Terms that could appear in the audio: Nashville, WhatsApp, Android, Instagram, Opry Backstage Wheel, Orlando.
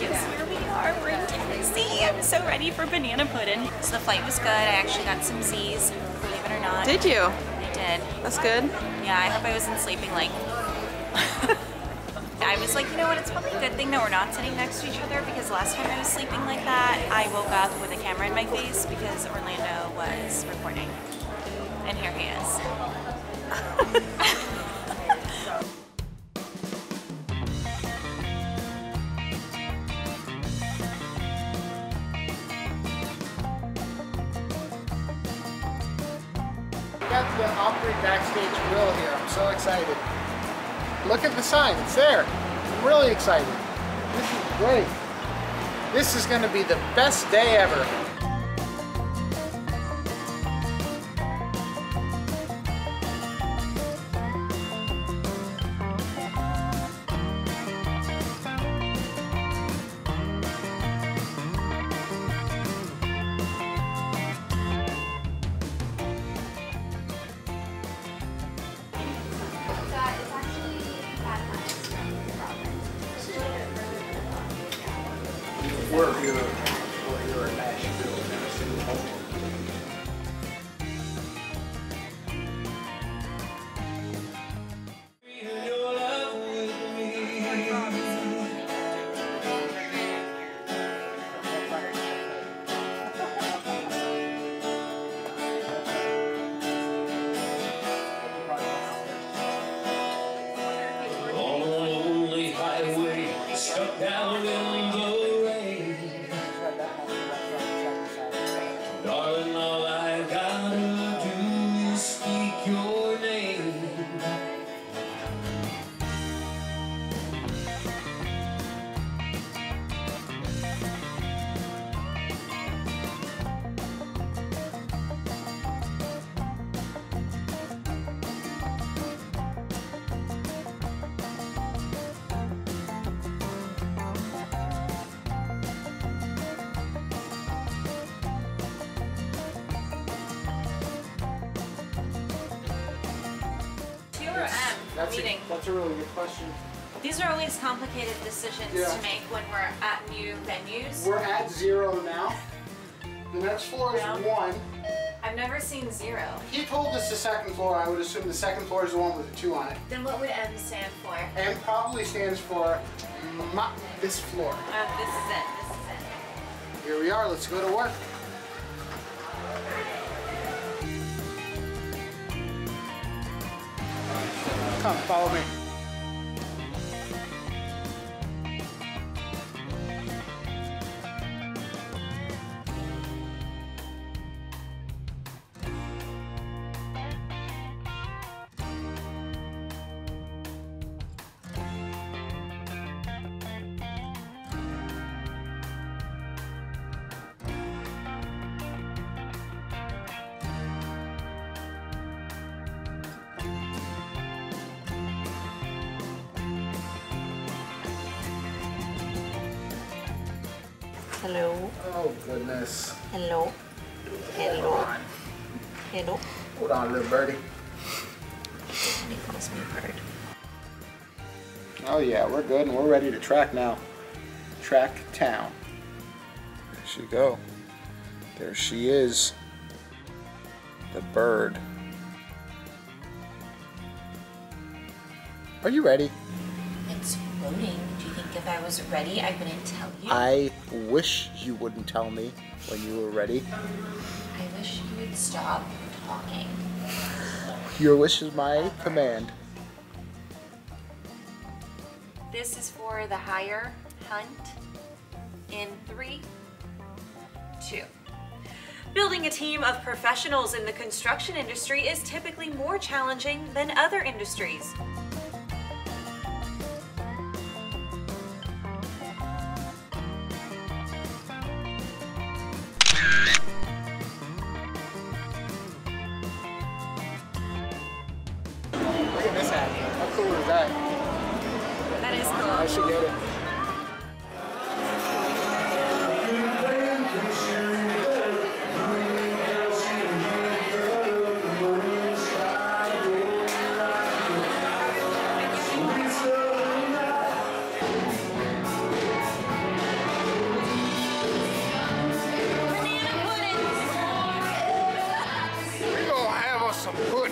Yes, here we are. We're in Tennessee. I'm so ready for banana pudding. So the flight was good. I actually got some Z's, believe it or not. Did you? I did. That's good. Yeah, I hope I wasn't sleeping like... I was like, you know what, it's probably a good thing that we're not sitting next to each other, because last time I was sleeping like that, I woke up with a camera in my face because Orlando was recording. And here he is. We got the Opry Backstage Wheel here. I'm so excited. Look at the sign, it's there. I'm really excited. This is great. This is going to be the best day ever. We're here in Nashville, Tennessee. On a lonely highway, stuck down in the That's a really good question. These are always complicated decisions to make when we're at new venues. We're at 0 now. The next floor is 1. I've never seen 0. He told us the 2nd floor. I would assume the 2nd floor is the one with a 2 on it. Then what would M stand for? M probably stands for this floor. Oh, this is it. This is it. Here we are. Let's go to work. Come, follow me. Hello. Oh, goodness. Hello. Hello. Hold on. Hello. Hold on, little birdie. He calls me bird. Oh, yeah, we're good and we're ready to track now. Track town. There she go. There she is. The bird. Are you ready? It's floating. If I was ready, I wouldn't tell you. I wish you wouldn't tell me when you were ready. I wish you would stop talking. Your wish is my command. This is for the higher hunt in 3, 2. Building a team of professionals in the construction industry is typically more challenging than other industries. That is cool. I should get it. some food.